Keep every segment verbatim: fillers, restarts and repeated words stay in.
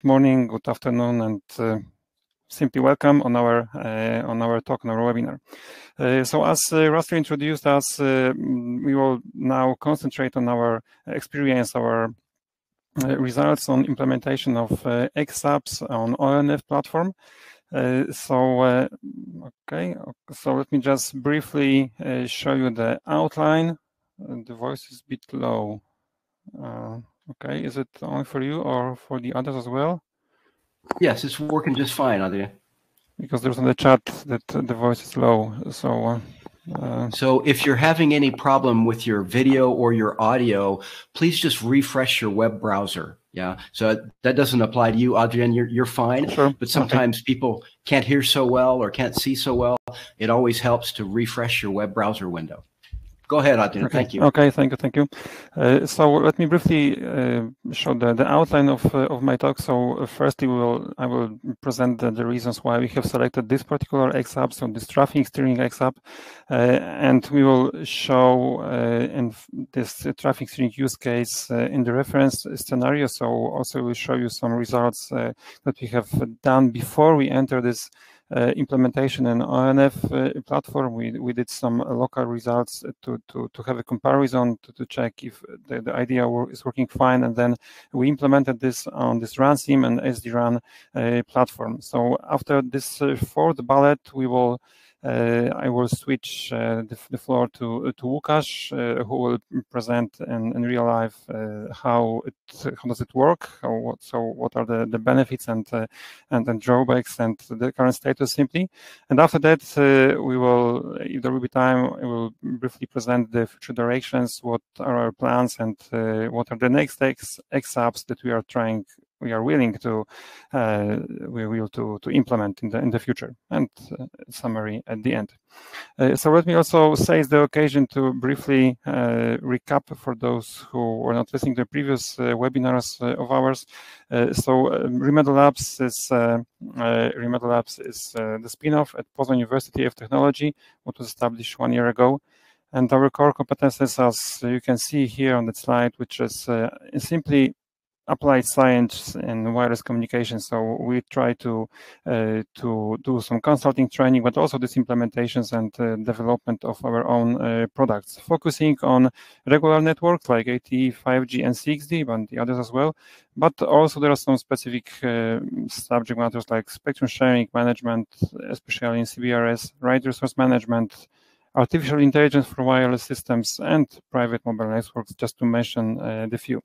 Good morning, good afternoon, and uh, simply welcome on our uh, on our talk, on our webinar. Uh, so, as uh, Rastio introduced us, uh, we will now concentrate on our experience, our uh, results on implementation of uh, xApps on O N F platform. Uh, so, uh, okay, so let me just briefly uh, show you the outline. Uh, the voice is a bit low. Uh, Okay, is it only for you or for the others as well? Yes, it's working just fine, Adrian. Because there's on the chat that the voice is low. So, uh, so if you're having any problem with your video or your audio, please just refresh your web browser. Yeah, so that doesn't apply to you, Adrian. You're, you're fine. Sure. But sometimes okay. people can't hear so well or can't see so well. It always helps to refresh your web browser window. Go ahead, Adrian. Okay. Thank you. Okay, thank you, thank you. Uh, so let me briefly uh, show the, the outline of uh, of my talk. So firstly, we will I will present the, the reasons why we have selected this particular xApp, so this traffic steering xApp, uh, and we will show uh, in this uh, traffic steering use case uh, in the reference scenario. So also we'll show you some results uh, that we have done before we enter this Uh, implementation and O N F uh, platform. We, we did some uh, local results to, to, to have a comparison to, to check if the, the idea were, is working fine, and then we implemented this on this RAN-SIM and S D RAN uh, platform. So after this uh, fourth bullet, we will Uh, I will switch uh, the, the floor to uh, to Łukasz, uh, who will present in, in real life uh, how it how does it work, how, what, so what are the, the benefits and uh, and and drawbacks and the current status simply. And after that, uh, we will, if there will be time, I will briefly present the future directions, what are our plans, and uh, what are the next xApps that we are trying. We are willing to, uh, we will to, to implement in the in the future, and uh, summary at the end. Uh, so let me also seize the occasion to briefly uh, recap for those who were not listening to the previous uh, webinars uh, of ours. Uh, so uh, Rimedo Labs is uh, uh, Rimedo Labs is uh, the spin-off at Poznan University of Technology, what was established one year ago. And our core competences, as you can see here on the slide, which is uh, simply applied science and wireless communication. So we try to uh, to do some consulting training, but also these implementations and uh, development of our own uh, products, focusing on regular networks like L T E, five G, and six G, and the others as well. But also there are some specific uh, subject matters like spectrum sharing management, especially in C B R S, right resource management, artificial intelligence for wireless systems, and private mobile networks, just to mention uh, the few.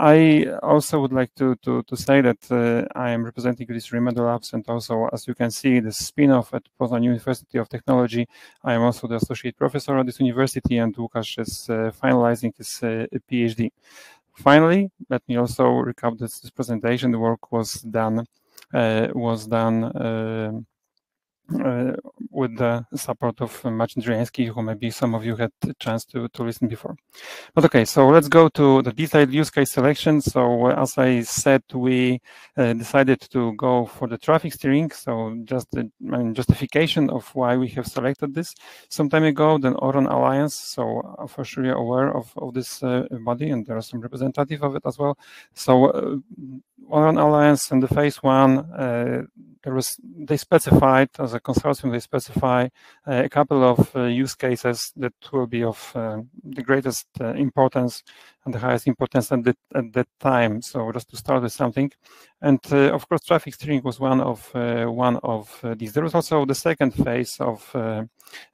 I also would like to, to, to say that uh, I am representing this Rimedo Labs, and also, as you can see, the spin-off at Poznan University of Technology. I am also the associate professor at this university, and Łukasz is uh, finalizing his uh, PhD. Finally, let me also recap this, this presentation. The work was done, uh, was done uh, Uh, with the support of Martin Drienski, who maybe some of you had a chance to, to listen before. But okay, so let's go to the detailed use case selection. So uh, as I said, we uh, decided to go for the traffic steering. So just the I mean, justification of why we have selected this. Some time ago, the O RAN Alliance, so uh, for sure you're aware of, of this uh, body, and there are some representative of it as well. So uh, O RAN Alliance and the phase one, uh, there was, they specified as a consortium, they specify uh, a couple of uh, use cases that will be of uh, the greatest uh, importance and the highest importance at that, at that time. So just to start with something, and uh, of course, traffic steering was one of uh, one of uh, these. There was also the second phase of uh,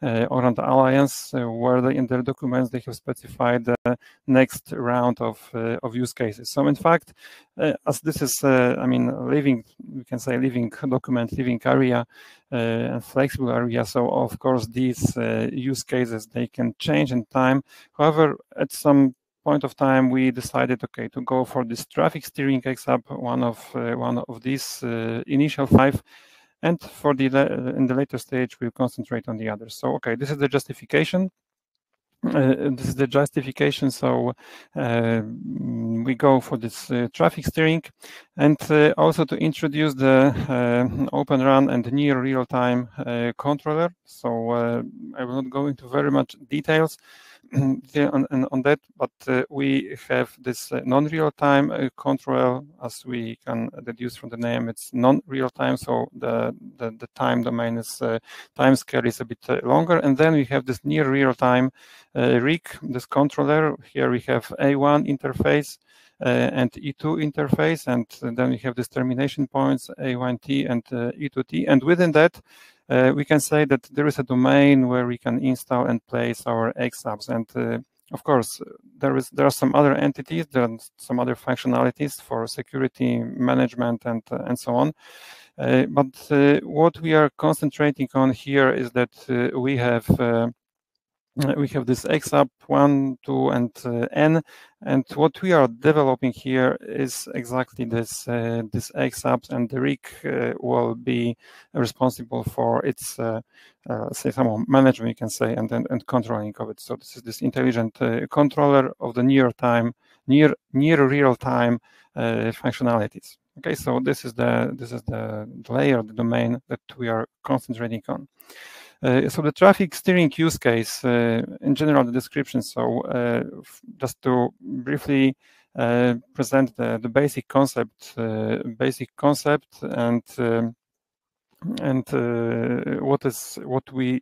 uh, O RAN Alliance, uh, where they, in their documents they have specified the next round of uh, of use cases. So in fact, uh, as this is, uh, I mean, living, we can say living document, living area. Uh, and flexible area, so of course these uh, use cases, they can change in time. However, at some point of time we decided, okay, to go for this traffic steering xApp, one of uh, one of these uh, initial five, and for the in the later stage we'll concentrate on the others. So okay, this is the justification. Uh, this is the justification, so uh, we go for this uh, traffic steering, and uh, also to introduce the uh, Open RAN and near real-time uh, controller. So uh, I will not go into very much details, here on, on that, but uh, we have this uh, non-real-time uh, control, as we can deduce from the name. It's non-real-time, so the, the the time domain is uh, time scale is a bit uh, longer, and then we have this near real-time uh, R I C, this controller. Here we have A one interface uh, and E two interface, and then we have these termination points A one T and uh, E two T, and within that, Uh, we can say that there is a domain where we can install and place our xApps, and uh, of course there is there are some other entities, there are some other functionalities for security management and uh, and so on. Uh, but uh, what we are concentrating on here is that uh, we have. Uh, We have this xApp one, two, and uh, n, and what we are developing here is exactly this uh, this xApps, and the R I C uh, will be responsible for its uh, uh, say some management, you can say, and, and and controlling of it. So this is this intelligent uh, controller of the near time, near near real time uh, functionalities. Okay, so this is the this is the layer, the domain that we are concentrating on. Uh, so the traffic steering use case, uh, in general, the description. So uh, just to briefly uh, present the, the basic concept, uh, basic concept, and um, and uh, what is what we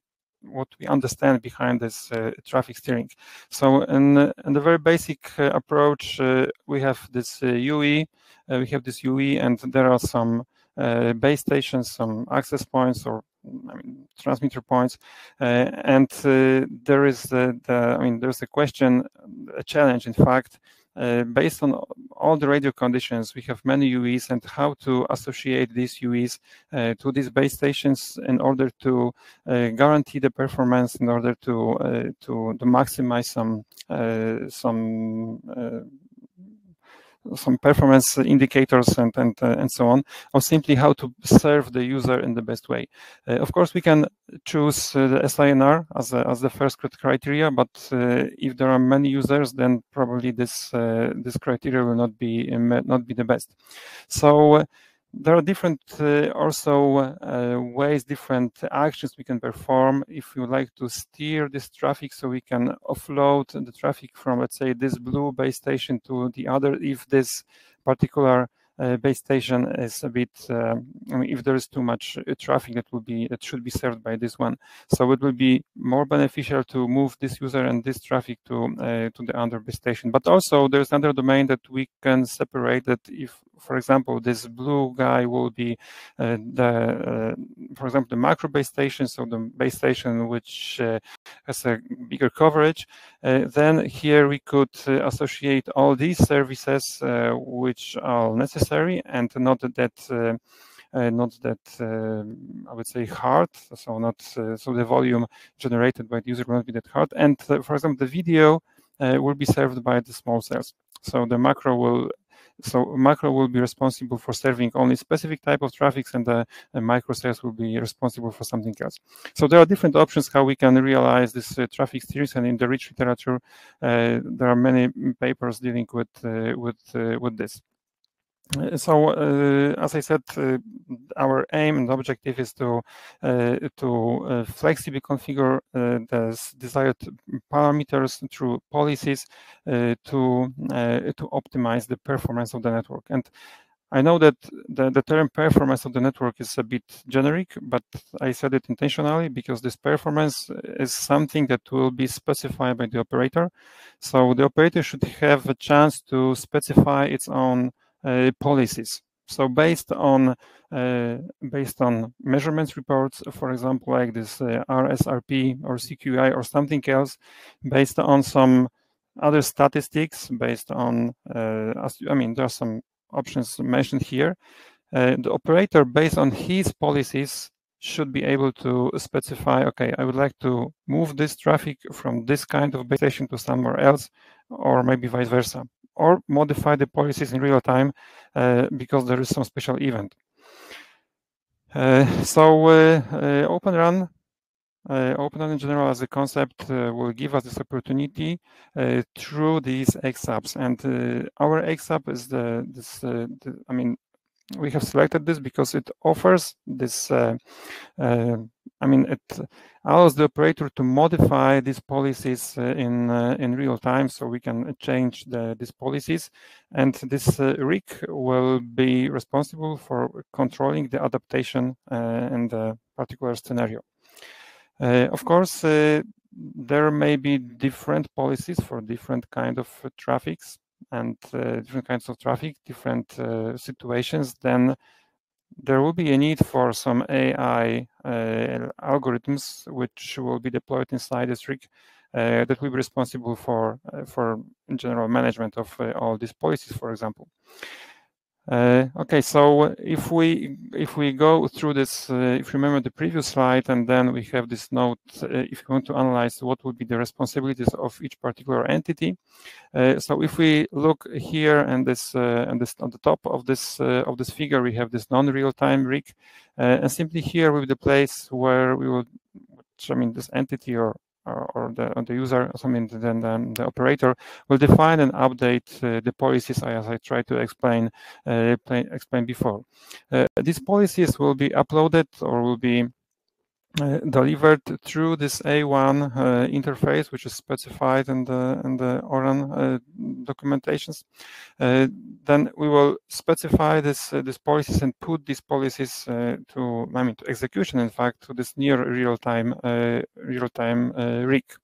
what we understand behind this uh, traffic steering. So in, in the very basic uh, approach, uh, we have this uh, U E, uh, we have this U E, and there are some uh, base stations, some access points, or I mean, transmitter points, uh, and uh, there is the, the, I mean, there's a question, a challenge, in fact, uh, based on all the radio conditions. We have many U Es, and how to associate these U Es uh, to these base stations in order to uh, guarantee the performance, in order to uh, to, to maximize some uh, some. Uh, some performance indicators and and uh, and so on, or simply how to serve the user in the best way. Uh, of course, we can choose uh, the S I N R as a, as the first criteria, but uh, if there are many users, then probably this uh, this criteria will not be not be the best. So. Uh, There are different uh, also uh, ways, different actions we can perform if you like to steer this traffic. So we can offload the traffic from, let's say, this blue base station to the other if this particular uh, base station is a bit, uh, I mean, if there is too much uh, traffic that will be that should be served by this one. So it will be more beneficial to move this user and this traffic to uh, to the other base station. But also there's another domain that we can separate, that if, for example, this blue guy will be uh, the, uh, for example, the macro base station, so the base station which uh, has a bigger coverage. Uh, then here we could uh, associate all these services uh, which are necessary and not that. Uh, Uh, not that uh, I would say hard, so not uh, so the volume generated by the user will not be that hard. And uh, for example, the video uh, will be served by the small cells. So the macro will so macro will be responsible for serving only specific type of traffic, and the, the micro cells will be responsible for something else. So there are different options how we can realize this uh, traffic steering, and in the rich literature, uh, there are many papers dealing with uh, with uh, with this. So, uh, as I said, uh, our aim and objective is to uh, to uh, flexibly configure uh, the desired parameters through policies uh, to uh, to optimize the performance of the network. And I know that the, the term performance of the network is a bit generic, but I said it intentionally because this performance is something that will be specified by the operator. So the operator should have a chance to specify its own Uh, policies. So based on uh, based on measurements reports, for example, like this uh, R S R P or C Q I or something else, based on some other statistics, based on uh, as, I mean, there are some options mentioned here. Uh, the operator, based on his policies, should be able to specify, okay, I would like to move this traffic from this kind of base station to somewhere else, or maybe vice versa, or modify the policies in real time uh, because there is some special event. Uh, so uh, uh, OpenRAN, uh, OpenRAN in general as a concept uh, will give us this opportunity uh, through these xApps. And uh, our xApp is the, this, uh, the, I mean, we have selected this because it offers this uh, uh, I mean, it allows the operator to modify these policies uh, in uh, in real time, so we can change the, these policies. And this uh, R I C will be responsible for controlling the adaptation uh, in the particular scenario. Uh, of course, uh, there may be different policies for different kind of uh, traffics and uh, different kinds of traffic, different uh, situations. Then there will be a need for some A I uh, algorithms which will be deployed inside this R I C uh, that will be responsible for uh, for general management of uh, all these policies, for example. Uh, okay, so if we if we go through this, uh, if you remember the previous slide, and then we have this note, uh, if you want to analyze what would be the responsibilities of each particular entity. Uh, so if we look here and this uh, and this on the top of this uh, of this figure, we have this non-real-time R I C, uh, and simply here with the place where we will, which, I mean, this entity or Or, or, the, or the user, I mean, then the, the operator will define and update uh, the policies, as I tried to explain uh, play, explain before. Uh, these policies will be uploaded or will be uh, delivered through this A one uh, interface, which is specified in the in the O-RAN uh, documentations. Uh, then we will specify this uh, these policies and put these policies uh, to, I mean, to execution, in fact, to this near real-time uh, real-time uh, R I C.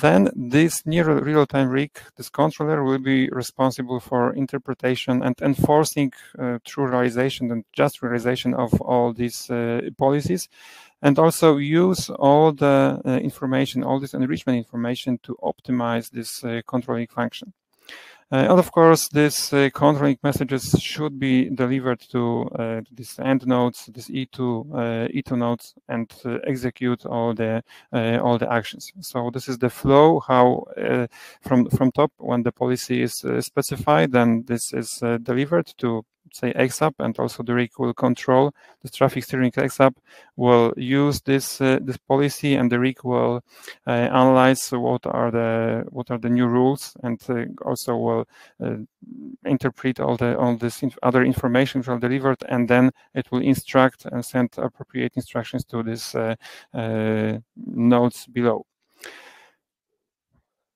Then this near real-time R I C, this controller, will be responsible for interpretation and enforcing uh, true realization and just realization of all these uh, policies, and also use all the uh, information, all this enrichment information, to optimize this uh, controlling function. Uh, and of course, these uh, controlling messages should be delivered to uh, these end nodes, these E two nodes, and uh, execute all the uh, all the actions. So this is the flow, how uh, from from top, when the policy is uh, specified, then this is uh, delivered to, say, xApp, and also the R I C will control the traffic steering. xApp will use this uh, this policy, and the R I C will uh, analyze what are the what are the new rules, and uh, also will uh, interpret all the all this inf other information which are delivered, and then it will instruct and send appropriate instructions to these uh, uh, nodes below.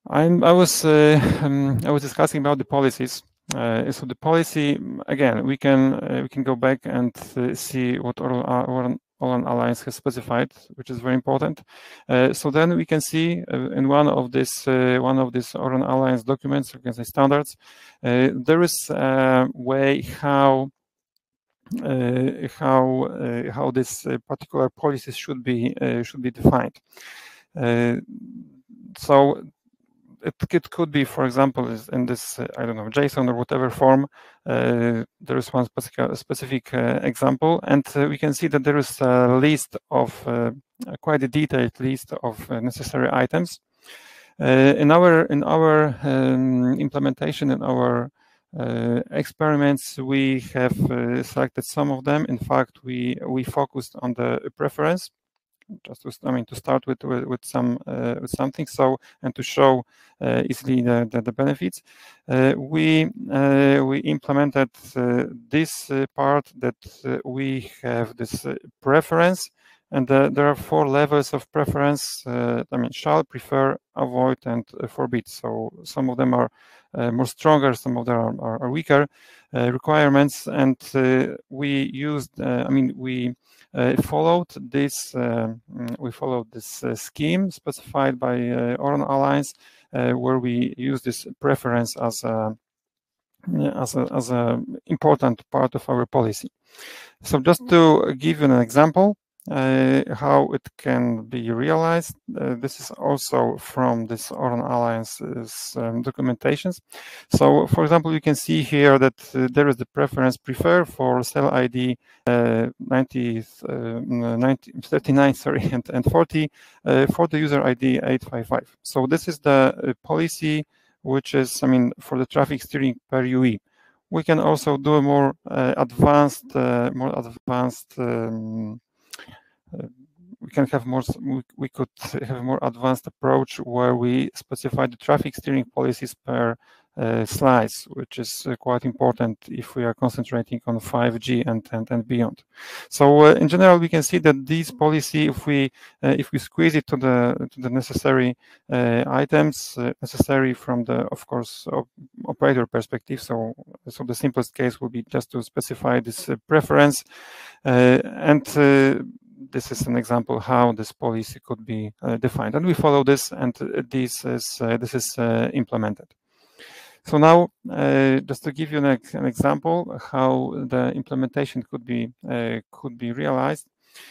I'm, I was uh, um, I was discussing about the policies. Uh, so the policy, again, we can uh, we can go back and uh, see what O-RAN Alliance has specified, which is very important. Uh, so then we can see uh, in one of this uh, one of these O-RAN Alliance documents, we can say standards, uh, there is a way how uh, how uh, how this uh, particular policies should be uh, should be defined. Uh, so. It, it could be, for example, in this, uh, I don't know, JSON or whatever form, uh, there is one specific, specific uh, example, and uh, we can see that there is a list of, uh, quite a detailed list of uh, necessary items. Uh, in our, in our um, implementation, in our uh, experiments, we have uh, selected some of them. In fact, we, we focused on the preference. Just to, I mean, to start with with, with some uh, with something, so, and to show uh, easily the, the, the benefits, uh, we uh, we implemented uh, this uh, part that uh, we have this uh, preference, and uh, there are four levels of preference. Uh, I mean, shall, prefer, avoid, and uh, forbid. So some of them are uh, more stronger, some of them are, are, are weaker uh, requirements, and uh, we used. Uh, I mean, we. Uh, followed this, uh, we followed this uh, scheme specified by uh, O-RAN Alliance, uh, where we use this preference as a, as a as a important part of our policy. So just to give you an example uh, how it can be realized, uh, this is also from this O-RAN Alliance's um, documentations. So, for example, you can see here that uh, there is the preference prefer for cell I D Uh, ninety, uh, ninety, thirty-nine, sorry, and, and forty uh, for the user I D eight five five. So this is the uh, policy which is, I mean, for the traffic steering per U E. We can also do a more uh, advanced, uh, more advanced. Um, uh, we can have more. We could have a more advanced approach where we specify the traffic steering policies per uh, slides, which is uh, quite important if we are concentrating on five G and and, and beyond. So uh, in general, we can see that these policy, if we uh, if we squeeze it to the to the necessary uh, items, uh, necessary from the of course op operator perspective. So so the simplest case will be just to specify this uh, preference uh, and. Uh, This is an example how this policy could be uh, defined, and we follow this, and this is uh, this is uh, implemented. So now, uh, just to give you an, an example how the implementation could be uh, could be realized.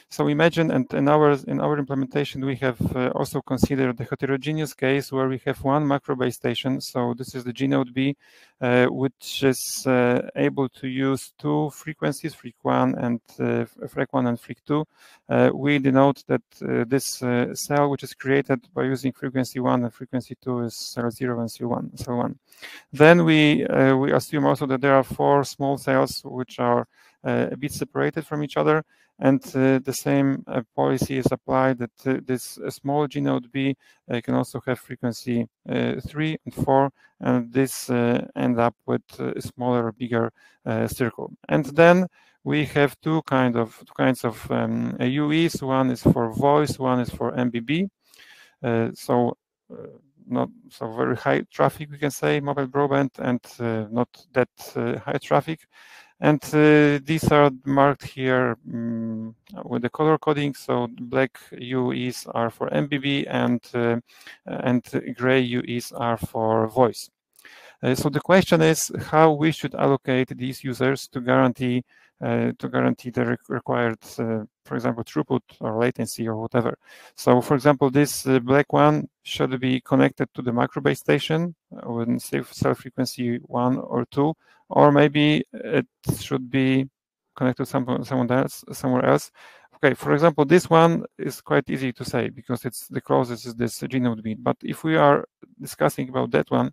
So imagine, and in our in our implementation, we have uh, also considered the heterogeneous case where we have one macro base station. So this is the GnodeB, uh, which is uh, able to use two frequencies, F R I C one and uh, F R E C one and F R E C two. Uh, we denote that uh, this uh, cell, which is created by using frequency one and frequency two, is cell zero and cell one. Cell one. Then we uh, we assume also that there are four small cells which are uh, a bit separated from each other. And uh, the same uh, policy is applied that uh, this uh, small GnodeB uh, can also have frequency uh, three and four, and this uh, end up with a smaller or bigger uh, circle. And then we have two kind of two kinds of um, U Es. One is for voice, one is for M B B. Uh, so. Uh, Not so very high traffic, we can say, mobile broadband, and uh, not that uh, high traffic. And uh, these are marked here um, with the color coding. So black U Es are for M B B, and uh, and gray U Es are for voice. Uh, so the question is how we should allocate these users to guarantee uh, to guarantee the re required, uh, for example, throughput or latency or whatever. So, for example, this uh, black one should be connected to the macro base station with cell frequency one or two, or maybe it should be connected to some, someone else somewhere else. Okay, for example, this one is quite easy to say because it's the closest is this GnodeB. But if we are discussing about that one.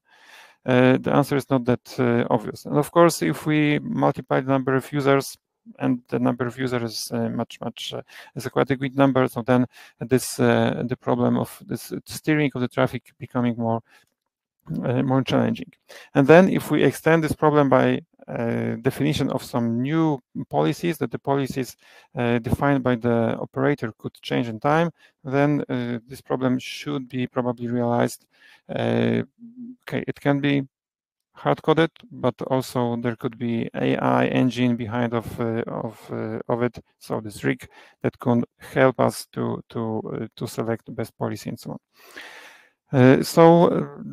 Uh, the answer is not that uh, obvious. And of course, if we multiply the number of users, and the number of users is uh, much, much, uh, is a quite a good number, so then this uh, the problem of this steering of the traffic becoming more, uh, more challenging. And then if we extend this problem by uh, definition of some new policies, that the policies uh, defined by the operator could change in time, then uh, this problem should be probably realized. Uh, okay, it can be hard-coded, but also there could be A I engine behind of uh, of uh, of it. So this R I C that can help us to to uh, to select the best policy and so on. Uh, so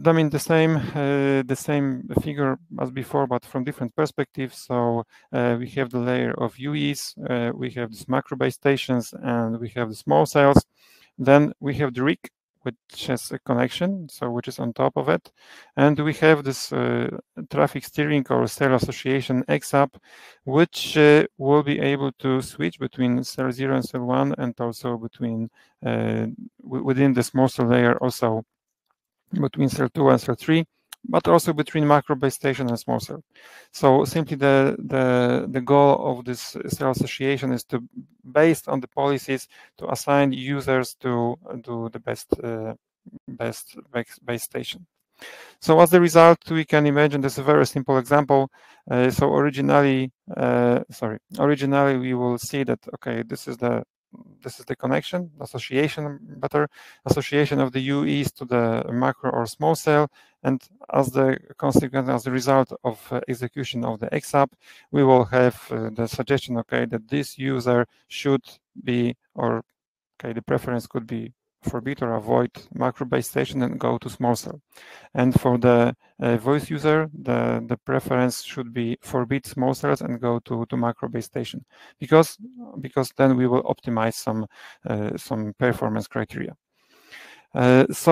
I mean the same uh, the same figure as before, but from different perspectives. So uh, we have the layer of U Es, uh, we have these macro base stations, and we have the small cells. Then we have the R I C, which has a connection, so which is on top of it, and we have this uh, traffic steering or cell association xApp, which uh, will be able to switch between cell zero and cell one, and also between uh, within the small cell layer, also between cell two and cell three, but also between macro base station and small cell. So simply the the the goal of this cell association is to, based on the policies, to assign users to to the best uh, best base station. So as a result, we can imagine this is a very simple example. Uh, so originally, uh, sorry, originally we will see that okay, this is the This is the connection, association, better association of the U Es to the macro or small cell, and as the consequence, as the result of uh, execution of the xApp, we will have uh, the suggestion, okay, that this user should be, or okay, the preference could be forbid or avoid macro base station and go to small cell. And for the uh, voice user, the, the preference should be forbid small cells and go to, to macro base station, because, because then we will optimize some, uh, some performance criteria. Uh, so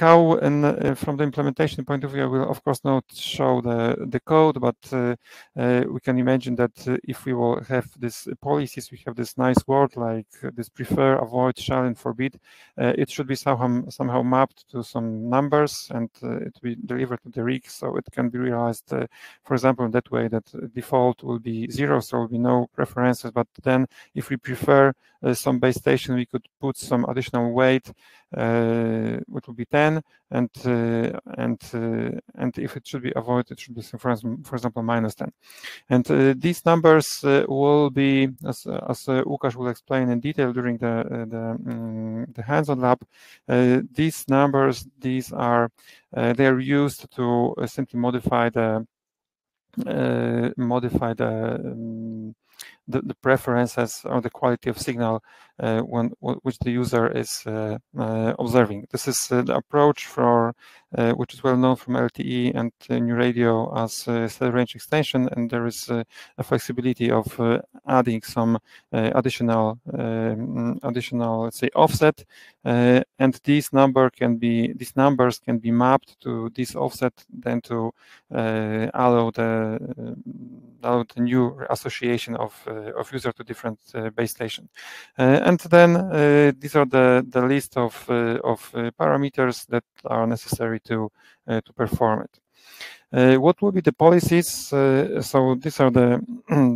how, and uh, from the implementation point of view, I will of course not show the, the code, but uh, uh, we can imagine that uh, if we will have these policies, we have this nice word like uh, this prefer, avoid, shall, and forbid. Uh, it should be somehow somehow mapped to some numbers, and uh, it will be delivered to the R I C, so it can be realized, uh, for example, in that way that default will be zero, so there will be no preferences, but then if we prefer uh, some base station, we could put some additional weight uh, it will be ten, and uh, and uh, and if it should be avoided, it should be, for example, minus ten. And uh, these numbers uh, will be, as as uh, Łukasz will explain in detail during the uh, the, um, the hands-on lab. Uh, these numbers, these are uh, they are used to uh, simply modify the uh, modify the. Um, The, the preferences or the quality of signal uh, when, which the user is uh, uh, observing. This is uh, the approach for uh, which is well known from L T E and uh, new radio as uh, cell range extension, and there is uh, a flexibility of uh, adding some uh, additional, um, additional, let's say, offset. Uh, and these number can be these numbers can be mapped to this offset, then to uh, allow the uh, allow the new association of uh, of user to different uh, base station, uh, and then uh, these are the the list of uh, of uh, parameters that are necessary to uh, to perform it. Uh, what will be the policies? Uh, so these are the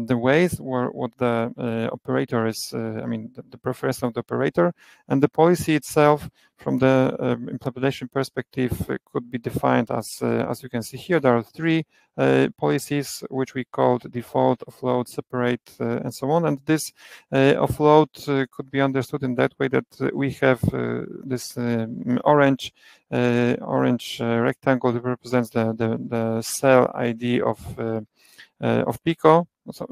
the ways where what the uh, operator is. Uh, I mean, the, the preference of the operator, and the policy itself from the uh, implementation perspective uh, could be defined as uh, as you can see here. There are three uh, policies which we called default, offload, separate, uh, and so on. And this uh, offload uh, could be understood in that way that uh, we have uh, this um, orange uh, orange uh, rectangle that represents the the, the cell I D of uh, uh, of Pico. So,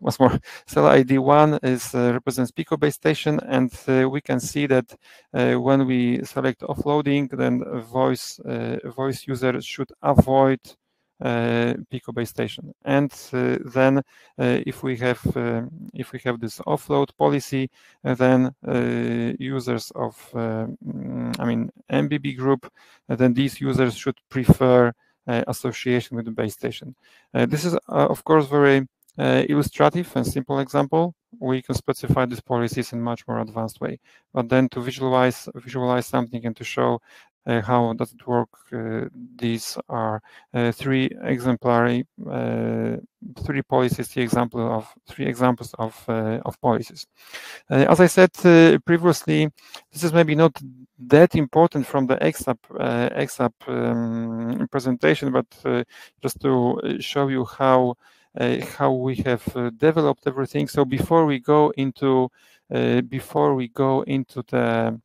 once more, cell I D one is uh, represents Pico base station, and uh, we can see that uh, when we select offloading, then voice uh, voice user should avoid uh, Pico base station. And uh, then, uh, if we have uh, if we have this offload policy, uh, then uh, users of uh, I mean M B B group, uh, then these users should prefer Uh, association with the base station. Uh, this is, uh, of course, very uh, illustrative and simple example. We can specify these policies in much more advanced way. But then to visualize visualize something and to show uh, how does it work, uh, these are uh, three exemplary uh, three policies, the example of three examples of uh, of policies. Uh, as I said uh, previously, this is maybe not that important from the xApp uh, xApp um, presentation, but uh, just to show you how uh, how we have uh, developed everything. So before we go into uh, before we go into the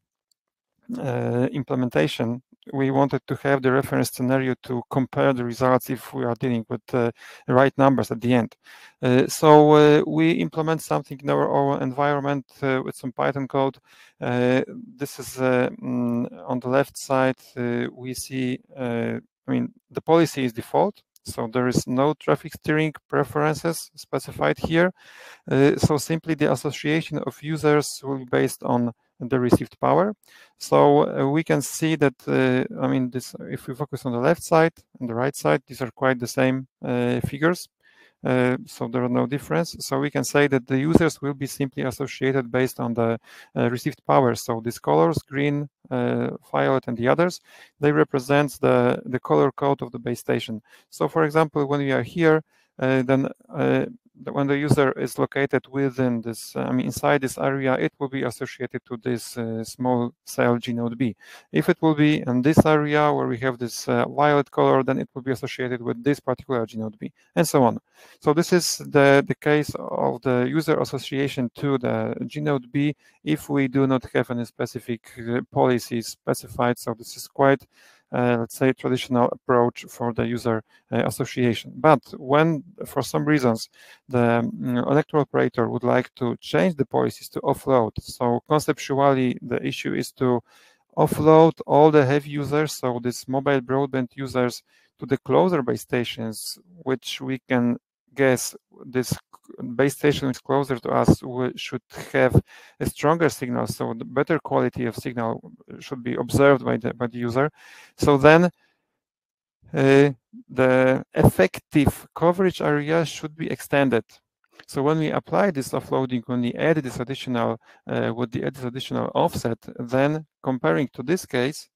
uh, implementation, we wanted to have the reference scenario to compare the results if we are dealing with uh, the right numbers at the end. Uh, so uh, we implement something in our own environment uh, with some Python code. Uh, this is uh, on the left side. Uh, we see, uh, I mean, the policy is default. So there is no traffic steering preferences specified here. Uh, so simply the association of users will be based on the received power. So uh, we can see that uh, I mean this. If we focus on the left side and the right side, these are quite the same uh, figures. Uh, so there are no difference. So we can say that the users will be simply associated based on the uh, received power. So these colors, green, uh, violet, and the others, they represent the the color code of the base station. So for example, when we are here, uh, then. Uh, When the user is located within this, I mean, inside this area, it will be associated to this uh, small cell GnodeB. If it will be in this area where we have this uh, violet color, then it will be associated with this particular GnodeB, and so on. So this is the the case of the user association to the GnodeB if we do not have any specific uh, policy specified. So this is quite, Uh, let's say, traditional approach for the user uh, association. But when, for some reasons, the um, electoral operator would like to change the policies to offload, so conceptually the issue is to offload all the heavy users, so these mobile broadband users, to the closer base stations, which we can guess this base station is closer to us should have a stronger signal, so the better quality of signal should be observed by the by the user. So then uh, the effective coverage area should be extended. So when we apply this offloading, when we add this additional uh, with the added additional offset, then comparing to this case,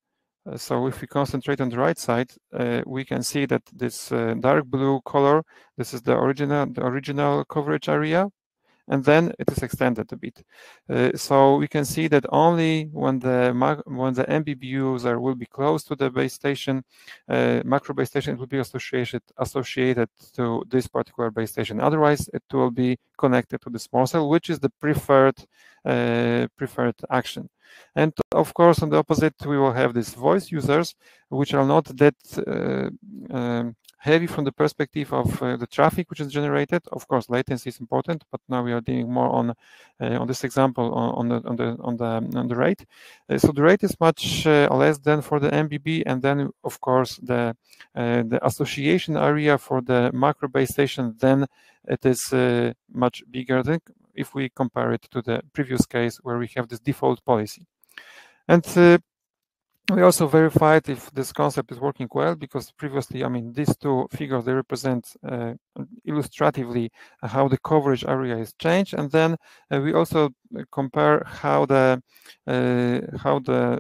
uh, so if we concentrate on the right side, uh, we can see that this uh, dark blue color, this is the original the original coverage area. and then it is extended a bit. Uh, so we can see that only when the when the M B B user will be close to the base station, uh, macro base station, it will be associated associated to this particular base station. Otherwise, it will be connected to the small cell, which is the preferred uh, preferred action. And of course, on the opposite, we will have these voice users, which are not that uh, um, heavy from the perspective of uh, the traffic which is generated. Of course, latency is important, but now we are dealing more on uh, on this example on, on the on the on the on the rate. Uh, so the rate is much uh, less than for the M B B, and then of course the uh, the association area for the macro base station, then it is uh, much bigger than if we compare it to the previous case where we have this default policy. And uh, we also verified if this concept is working well, because previously, I mean, these two figures, they represent uh, illustratively how the coverage area is changed. And then uh, we also compare how the uh, how the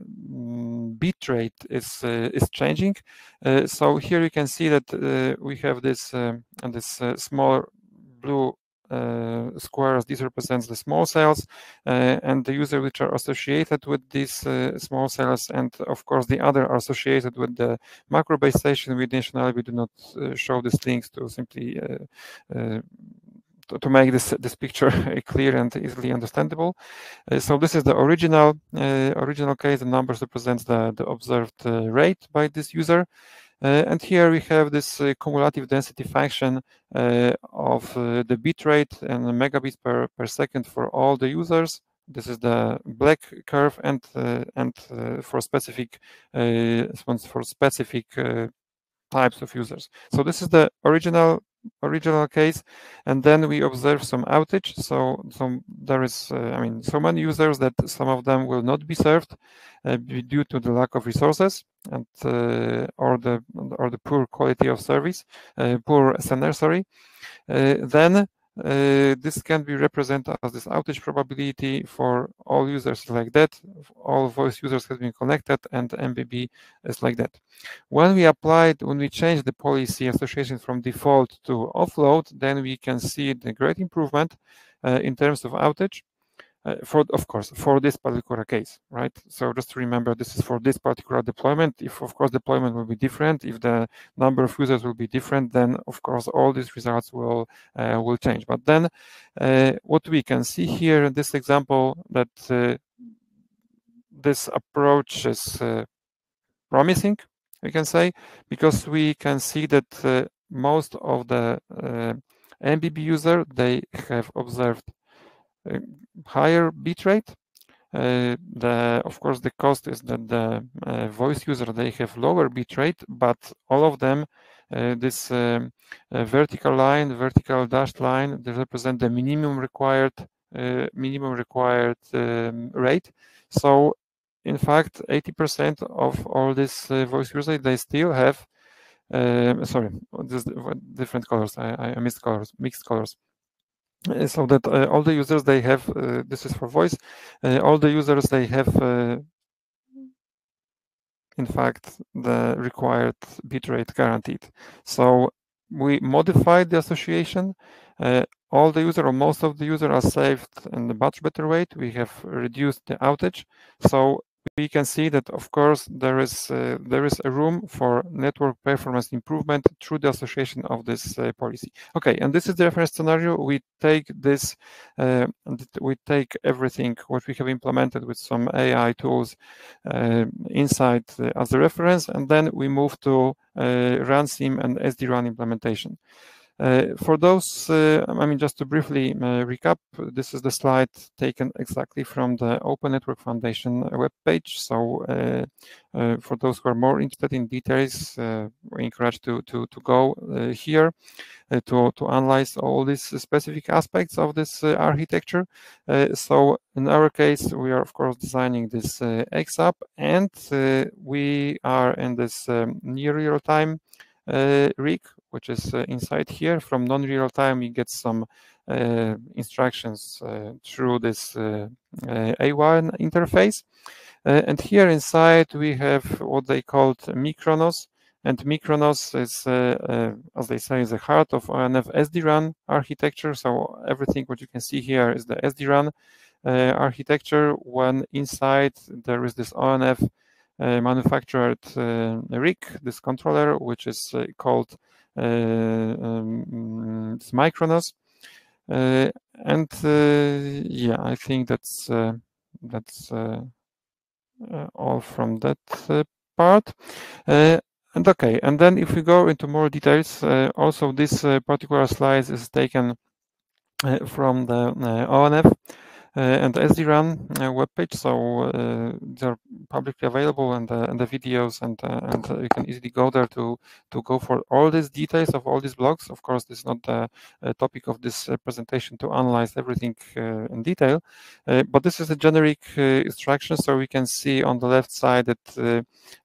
bit rate is uh, is changing. Uh, so here you can see that uh, we have this uh, and this uh, small blue Uh, squares, this represents the small cells uh, and the users which are associated with these uh, small cells, and of course the other are associated with the macro base station. We initially we do not uh, show these links to simply uh, uh, to, to make this this picture clear and easily understandable. Uh, so this is the original uh, original case. The numbers represents the, the observed uh, rate by this user. Uh, and here we have this uh, cumulative density function uh, of uh, the bit rate and the megabits per, per second for all the users. This is the black curve, and uh, and uh, for specific uh, for specific uh, types of users. So this is the original original case, and then we observe some outage. So some there is, uh, I mean, so many users that some of them will not be served uh, due to the lack of resources. And uh, or the or the poor quality of service, uh, poor S N R, sorry. Uh, then uh, this can be represented as this outage probability for all users like that. All voice users have been connected, and M B B is like that. When we applied, when we changed the policy association from default to offload, then we can see the great improvement uh, in terms of outage. Uh, for of course for this particular case, right? So just remember, this is for this particular deployment. If of course deployment will be different, if the number of users will be different, then of course all these results will uh, will change. But then uh, what we can see here in this example, that uh, this approach is uh, promising, we can say, because we can see that uh, most of the uh, M B B user, they have observed higher bitrate. Uh, the, of course, the cost is that the uh, voice user, they have lower bitrate, but all of them, uh, this um, uh, vertical line, vertical dashed line, they represent the minimum required uh, minimum required um, rate. So, in fact, eighty percent of all these uh, voice users, they still have. Uh, sorry, this different colors. I, I missed colors, mixed colors. So that uh, all the users, they have, uh, this is for voice, uh, all the users, they have, uh, in fact, the required bitrate guaranteed. So we modified the association. Uh, all the user or most of the user are saved in the much better rate. We have reduced the outage. So we can see that, of course, there is uh, there is a room for network performance improvement through the association of this uh, policy. Okay, and this is the reference scenario. We take this, uh, we take everything what we have implemented with some A I tools uh, inside uh, as a reference, and then we move to uh, RAN-SIM and S D RAN implementation. Uh, for those, uh, I mean, just to briefly uh, recap, this is the slide taken exactly from the Open Network Foundation webpage. So, uh, uh, for those who are more interested in details, uh, we encourage to to to go uh, here uh, to to analyze all these specific aspects of this uh, architecture. Uh, so, in our case, we are of course designing this uh, xApp, and uh, we are in this um, near real time uh, R I C. Which is uh, inside here. From non-real time, we get some uh, instructions uh, through this uh, uh, A one interface. Uh, and here inside, we have what they called Micronos. And Micronos is, uh, uh, as they say, is the heart of O N F S D RAN architecture. So everything what you can see here is the S D RAN uh, architecture, when inside there is this O N F uh, manufactured uh, R I C, this controller, which is uh, called uh, um, Micronos. Uh, and uh, yeah, I think that's uh, that's uh, uh, all from that uh, part. Uh, And okay, and then if we go into more details, uh, also this uh, particular slide is taken uh, from the uh, O N F uh, and S D RAN uh, webpage, so uh, they're publicly available, and, uh, and the videos, and, uh, and uh, you can easily go there to, to go for all these details of all these blocks. Of course, this is not the uh, topic of this uh, presentation to analyze everything uh, in detail, uh, but this is a generic uh, instruction, so we can see on the left side that uh,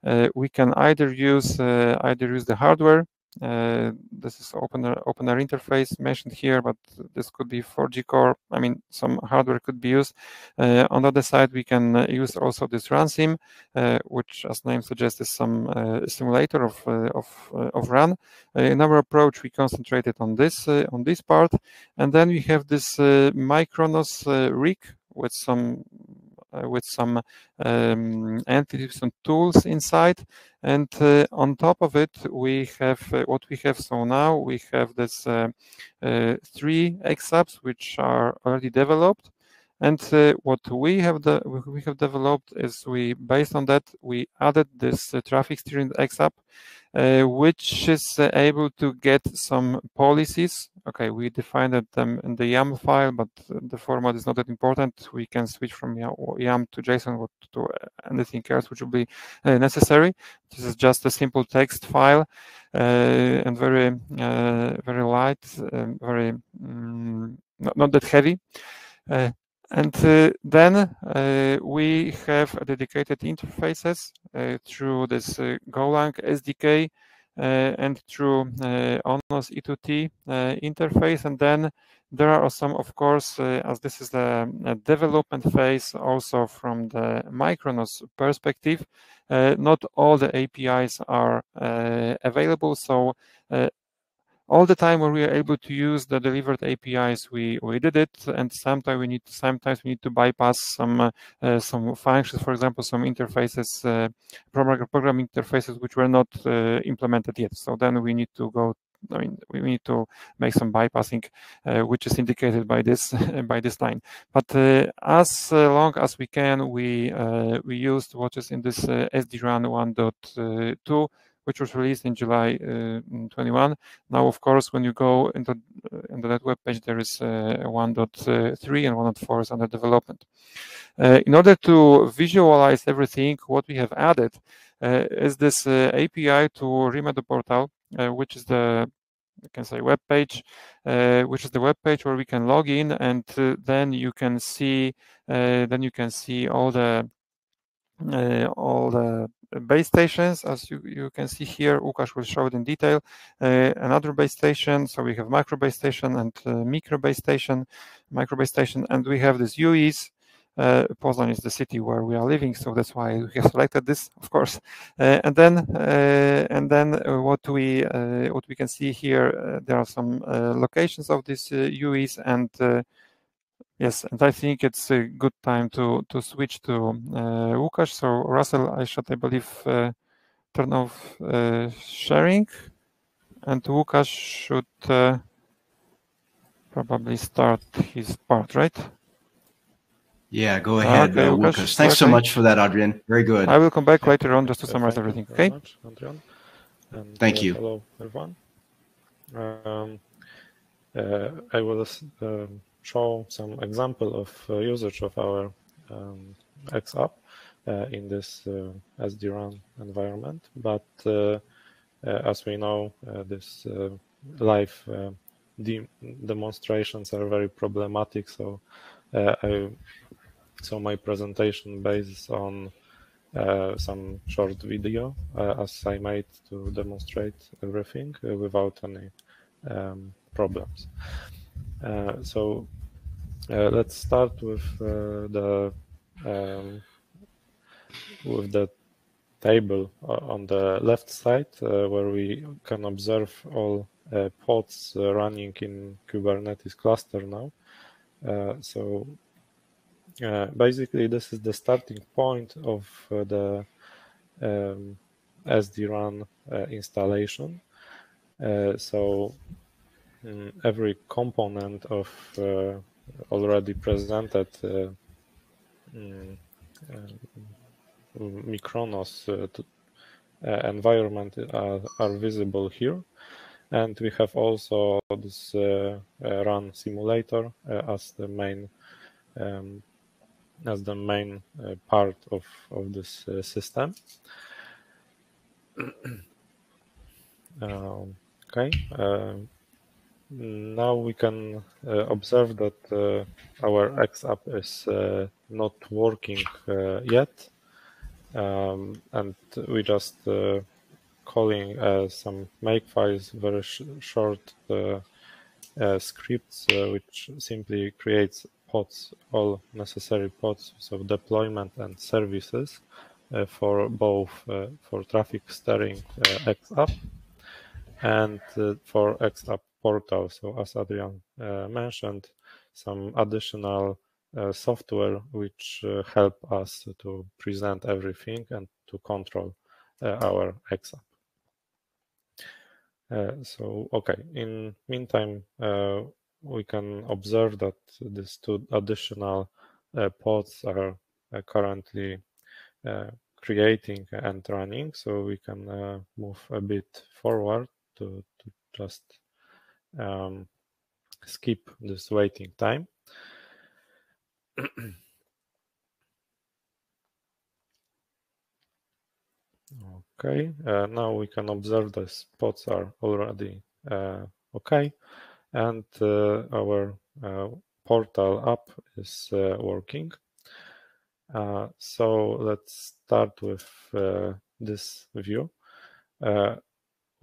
uh, we can either use uh, either use the hardware. Uh, this is open open R A N interface mentioned here, but this could be four G core. I mean, some hardware could be used. Uh, on the other side, we can use also this RAN SIM, uh, which, as name suggests, is some uh, simulator of uh, of uh, of RAN. Uh, in our approach, we concentrated on this uh, on this part, and then we have this uh, Micronos uh, R I C with some. Uh, with some um, entities and tools inside, and uh, on top of it we have uh, what we have. So now we have this uh, uh, three xApps which are already developed, and uh, what we have the we have developed is we based on that we added this uh, traffic steering xApp, uh, which is uh, able to get some policies. Okay, we defined them in the YAML file, but the format is not that important. We can switch from YAML to JSON or to anything else which will be necessary. This is just a simple text file uh, and very, uh, very light, um, very um, not, not that heavy. Uh, And uh, then uh, we have dedicated interfaces uh, through this uh, Golang S D K uh, and through uh, ONOS E two T uh, interface. And then there are some, of course, uh, as this is the uh, development phase, also from the Micronos perspective, uh, not all the A P Is are uh, available. So uh, all the time when we are able to use the delivered A P Is, we we did it, and sometimes we need to, sometimes we need to bypass some uh, some functions, for example, some interfaces, uh, program program interfaces which were not uh, implemented yet. So then we need to go. I mean, we need to make some bypassing, uh, which is indicated by this by this line. But uh, as uh, long as we can, we uh, we used what is in this uh, S D RAN one point two. Which was released in July uh, twenty-one. Now, of course, when you go into uh, into that web page, there is uh, one point three and one point four is under development. Uh, in order to visualize everything, what we have added uh, is this uh, A P I to Rimedo portal, uh, which is the you can say web page, uh, which is the web page where we can log in, and uh, then you can see uh, then you can see all the uh, all the base stations, as you, you can see here. Łukasz will show it in detail. Uh, another base station, so we have macro base station and uh, micro base station, micro base station, and we have these U Es. Uh, Poznan is the city where we are living, so that's why we have selected this, of course. Uh, and then, uh, and then, uh, what we uh, what we can see here, uh, there are some uh, locations of these uh, U Es, and uh, yes, and I think it's a good time to, to switch to uh, Łukasz. So, Russell, I should, I believe, uh, turn off uh, sharing, and Łukasz should uh, probably start his part, right? Yeah, go ahead, okay, uh, Łukasz. Łukasz. Thanks okay. so much for that, Adrian. Very good. I will come back later on just to summarize Thank everything, okay? Much, Adrian. And, Thank uh, you. Hello, everyone. Um, uh, I will... Uh, show some example of uh, usage of our um, xApp uh, in this uh, S D RAN environment. But uh, uh, as we know, uh, these uh, live uh, de demonstrations are very problematic. So, uh, I, so my presentation based on uh, some short video uh, as I made to demonstrate everything uh, without any um, problems. Uh, so uh, let's start with uh, the um, with the table on the left side uh, where we can observe all uh, pods uh, running in Kubernetes cluster now. Uh, so uh, basically this is the starting point of uh, the um, S D RAN uh, installation. Uh, so um, every component of uh, already presented uh, um, uh, Micronos uh, to, uh, environment are, are visible here, and we have also this uh, uh, RAN simulator uh, as the main um, as the main uh, part of of this uh, system. uh, okay, uh, now we can uh, observe that uh, our xApp is uh, not working uh, yet. Um, and we just uh, calling uh, some makefiles, very sh short uh, uh, scripts, uh, which simply creates pods, all necessary pods, so deployment and services uh, for both uh, for traffic steering uh, xApp and uh, for xApp portal. So as Adrian uh, mentioned, some additional Uh, software which uh, help us to present everything and to control uh, our xApp. Uh, so, okay, in meantime, uh, we can observe that these two additional uh, pods are uh, currently uh, creating and running. So we can uh, move a bit forward to, to just um, skip this waiting time. Okay, uh, now we can observe the spots are already uh, okay, and uh, our uh, portal app is uh, working. Uh, so let's start with uh, this view. Uh,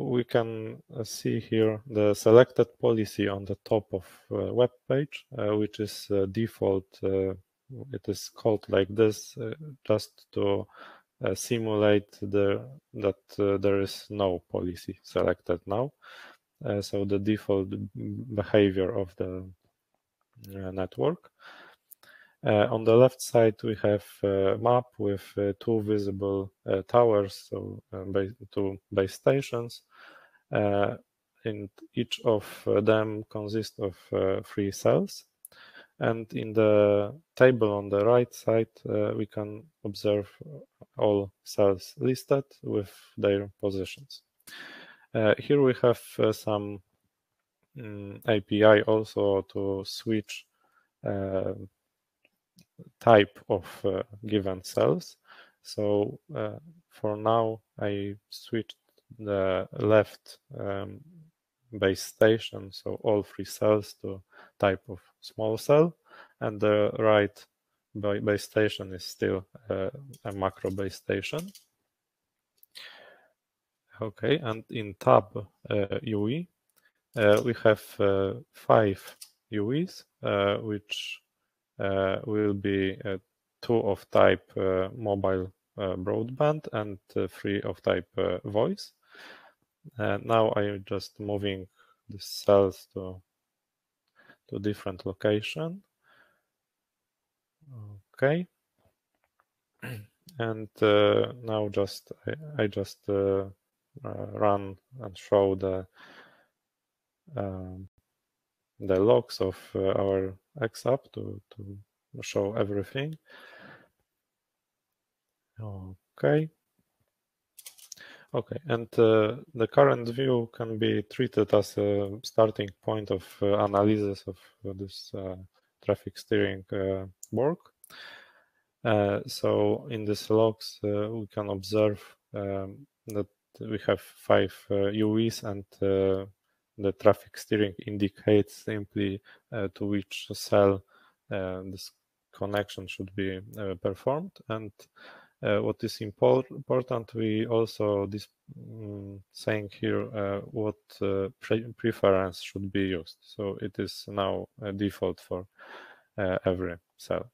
we can see here the selected policy on the top of uh, web page, uh, which is uh, default. Uh, it is called like this uh, just to uh, simulate the that uh, there is no policy selected now. Uh, so the default behavior of the uh, network. Uh, on the left side, we have a map with uh, two visible uh, towers, so uh, base, two base stations, uh, and each of them consists of uh, three cells. And in the table on the right side, uh, we can observe all cells listed with their positions. Uh, here we have uh, some um, A P I also to switch uh, type of uh, given cells. So uh, for now, I switched the left um, base station, so all three cells, to type of small cell, and the right base station is still uh, a macro base station. Okay, and in tab uh, U E, uh, we have uh, five U Es, uh, which Uh, will be uh, two of type uh, mobile uh, broadband and uh, three of type uh, voice. And now I'm just moving the cells to to different location. Okay, and uh, now just I, I just uh, uh, run and show the um, the logs of uh, our xApp to, to show everything. Okay. Okay, and uh, the current view can be treated as a starting point of uh, analysis of this uh, traffic steering uh, work. Uh, so in these logs, uh, we can observe um, that we have five uh, U Es, and uh, the traffic steering indicates simply uh, to which cell uh, this connection should be uh, performed. And uh, what is impor important, we also this um, saying here uh, what uh, pre preference should be used. So it is now a default for uh, every cell.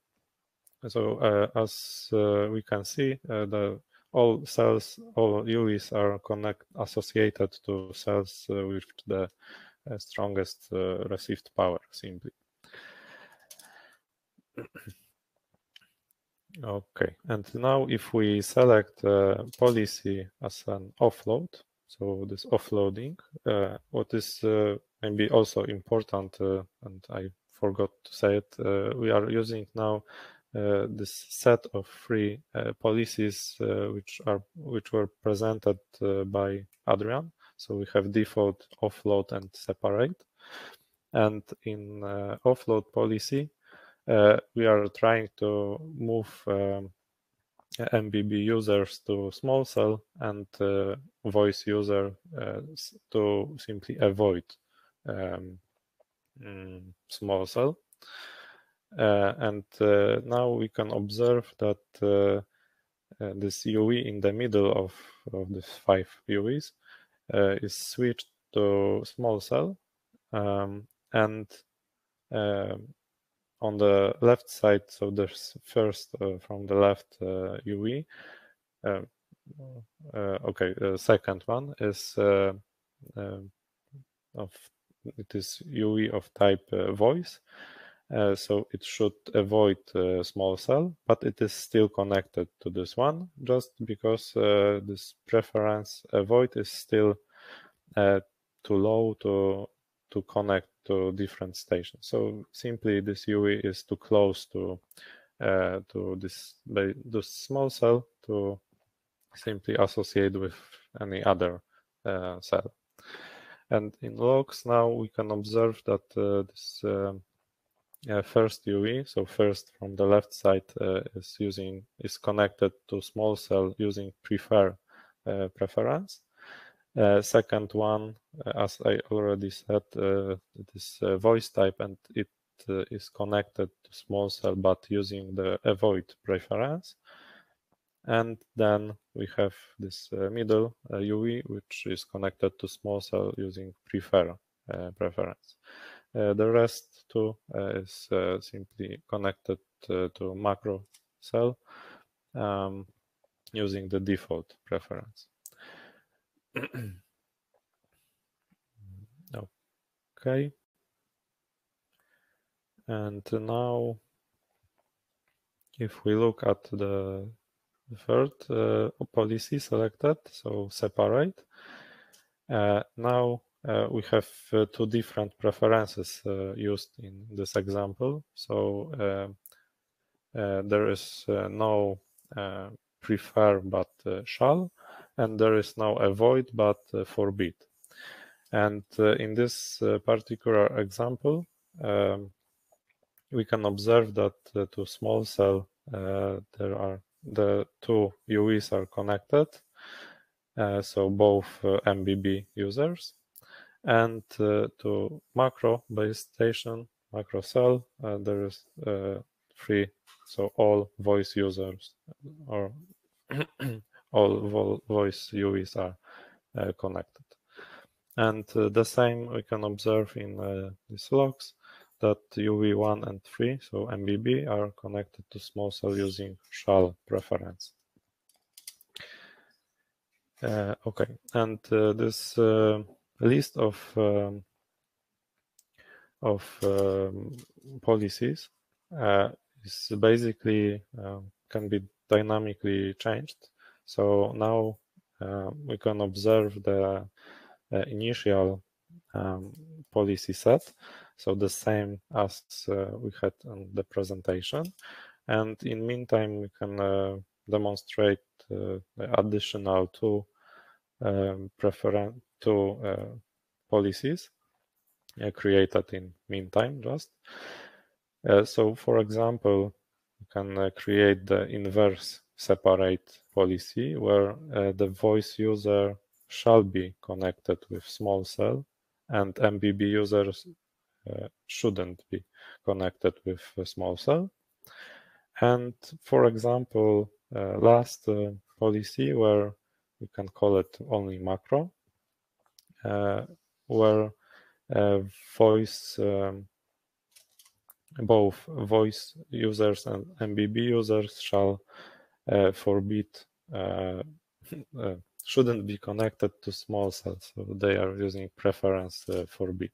So uh, as uh, we can see, uh, the all cells, all U Es are connect, associated to cells uh, with the uh, strongest uh, received power, simply. Okay, and now if we select uh, policy as an offload, so this offloading, uh, what is uh, maybe also important, uh, and I forgot to say it, uh, we are using now uh, this set of three uh, policies uh, which are which were presented uh, by Adrian. So we have default, offload, and separate. And in uh, offload policy, Uh, we are trying to move um, M B B users to small cell and uh, voice user uh, to simply avoid um, small cell. Uh, and uh, now we can observe that uh, uh, this U E in the middle of, of the five U Es uh, is switched to small cell um, and uh, on the left side, so there's first uh, from the left uh, U E. Uh, uh, okay, the second one is uh, uh, of it is U E of type uh, voice, uh, so it should avoid uh, small cell, but it is still connected to this one just because uh, this preference avoid is still uh, too low to to connect to different stations. So simply this U E is too close to uh, to this the small cell to simply associate with any other uh, cell. And in logs now we can observe that uh, this uh, uh, first U E, so first from the left side uh, is using is connected to small cell using prefer uh, preference. Uh, second one, as I already said, uh, it is uh, voice type and it uh, is connected to small cell but using the avoid preference. And then we have this uh, middle uh, U E which is connected to small cell using prefer uh, preference. Uh, the rest two uh, is uh, simply connected uh, to macro cell um, using the default preference. Okay, and now if we look at the third uh, policy selected, so separate, uh, now uh, we have uh, two different preferences uh, used in this example. So uh, uh, there is uh, no uh, prefer but uh, shall. And there is now avoid but uh, forbid. And uh, in this uh, particular example, um, we can observe that uh, to small cell uh, there are the two U Es are connected, uh, so both uh, M B B users, and uh, to macro base station, macro cell, uh, there is uh, three, so all voice users or all voice U Es are uh, connected. And uh, the same we can observe in uh, these logs that U E one and three, so M B B, are connected to small cell using shall preference. Uh, okay, and uh, this uh, list of um, of um, policies uh, is basically uh, can be dynamically changed. So now uh, we can observe the uh, initial um, policy set, so the same as uh, we had in the presentation. And in meantime, we can uh, demonstrate uh, the additional two um, preference two uh, policies uh, created in meantime just. Uh, so, for example, we can uh, create the inverse separate policy where uh, the voice user shall be connected with small cell and M B B users uh, shouldn't be connected with small cell. And for example, uh, last uh, policy where we can call it only macro, uh, where uh, voice um, both voice users and M B B users shall Uh, forbid uh, uh, shouldn't be connected to small cells. So they are using preference uh, for bit.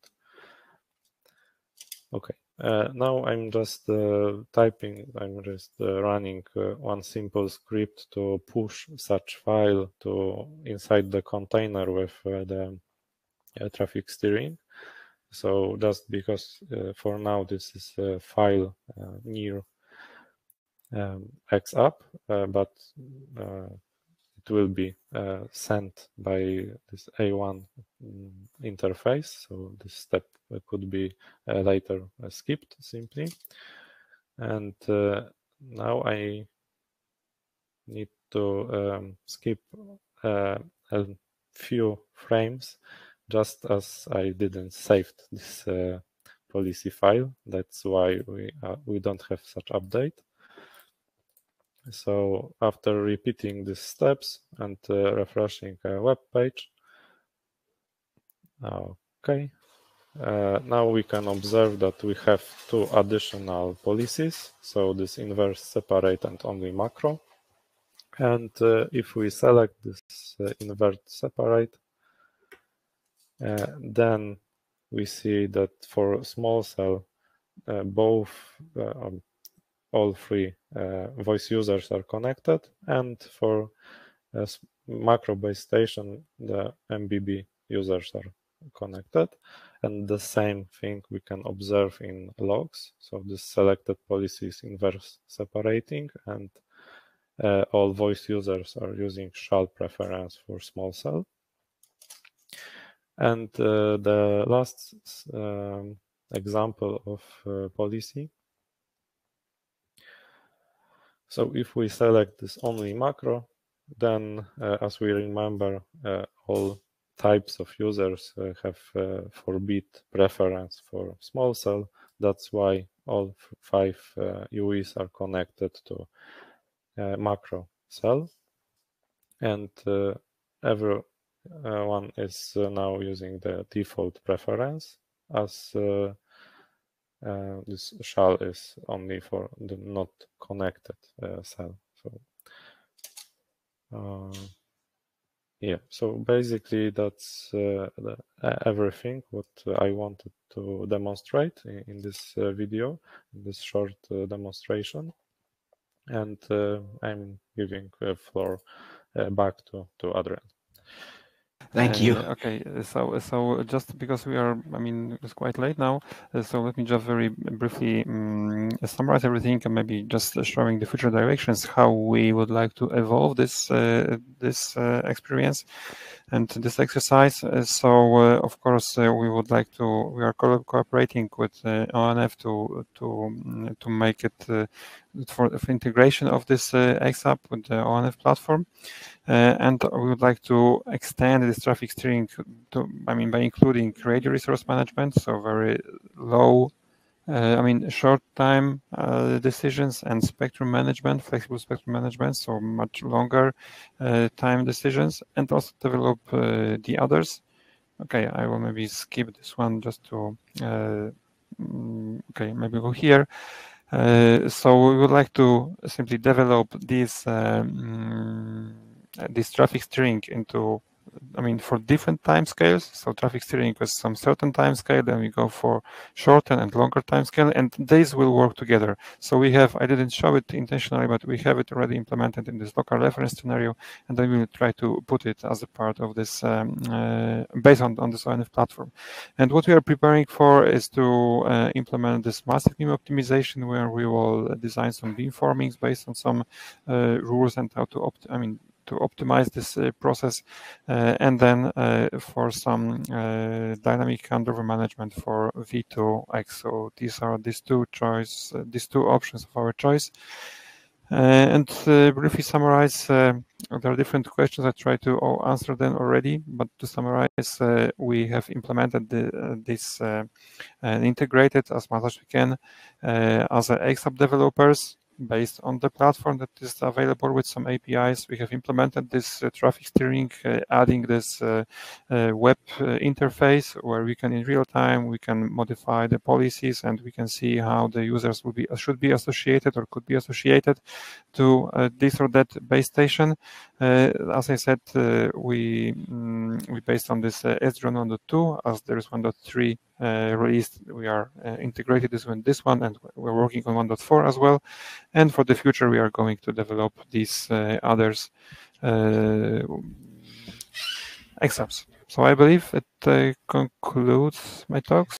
Okay, uh, now I'm just uh, typing, I'm just uh, running uh, one simple script to push such file to inside the container with uh, the uh, traffic steering. So just because uh, for now this is a file uh, near um, xApp, uh, but uh, it will be uh, sent by this A one interface. So this step could be uh, later uh, skipped simply. And uh, now I need to um, skip uh, a few frames, just as I didn't save this uh, policy file. That's why we, uh, we don't have such update. So after repeating these steps and uh, refreshing a web page, okay, uh, now we can observe that we have two additional policies. So this inverse, separate, and only macro. And uh, if we select this uh, invert, separate, Uh, then we see that for small cell, uh, both, uh, um, all three uh, voice users are connected, and for uh, macro base station, the M B B users are connected. And the same thing we can observe in logs. So this selected policy is inverse separating, and uh, all voice users are using shall preference for small cell. And uh, the last um, example of uh, policy. So if we select this only macro, then uh, as we remember, uh, all types of users uh, have uh, forbid preference for small cell. That's why all five uh, U Es are connected to uh, macro cell. And uh, every Uh, one is uh, now using the default preference, as uh, uh, this shall is only for the not connected uh, cell. So uh, yeah, so basically that's uh, the, everything what I wanted to demonstrate in, in this uh, video, in this short uh, demonstration, and uh, I'm giving the floor uh, back to, to Adrian. Thank you. Uh, okay, so so just because we are, I mean, it's quite late now, uh, so let me just very briefly um, summarize everything, and maybe just showing the future directions, how we would like to evolve this uh, this uh, experience and this exercise. Uh, so uh, of course uh, we would like to, we are co cooperating with uh, O N F to to to make it uh, for the integration of this uh, xApp with the O N F platform. Uh, and we would like to extend this traffic steering to, I mean, by including radio resource management, so very low, uh, I mean, short time uh, decisions, and spectrum management, flexible spectrum management, so much longer uh, time decisions, and also develop uh, the others. Okay, I will maybe skip this one just to, uh, okay, maybe go here. Uh, so we would like to simply develop these um, this traffic steering into, I mean, for different time scales. So traffic steering with some certain time scale, then we go for shorter and longer time scale, and these will work together. So we have, I didn't show it intentionally, but we have it already implemented in this local reference scenario, and then we will try to put it as a part of this, um, uh, based on, on this O N F platform. And what we are preparing for is to uh, implement this massive beam optimization, where we will design some beamformings based on some uh, rules and how to opt, I mean, to optimize this uh, process, uh, and then uh, for some uh, dynamic handover management for V two X. So these are these two choice, uh, these two options of our choice. Uh, and uh, briefly summarize, uh, there are different questions. I try to answer them already, but to summarize, uh, we have implemented the, uh, this uh, and integrated as much as we can uh, as xApp developers. based on the platform that is available with some A P Is. We have implemented this uh, traffic steering, uh, adding this uh, uh, web uh, interface where we can in real time, we can modify the policies and we can see how the users will be, should be associated or could be associated to uh, this or that base station. Uh, as I said, uh, we, mm, we based on this uh, S D R A N one point two, as there is one point three Uh, released, we are uh, integrated this one, this one, and we're working on one point four as well. And for the future, we are going to develop these uh, others uh, xApps. So I believe it uh, concludes my talks.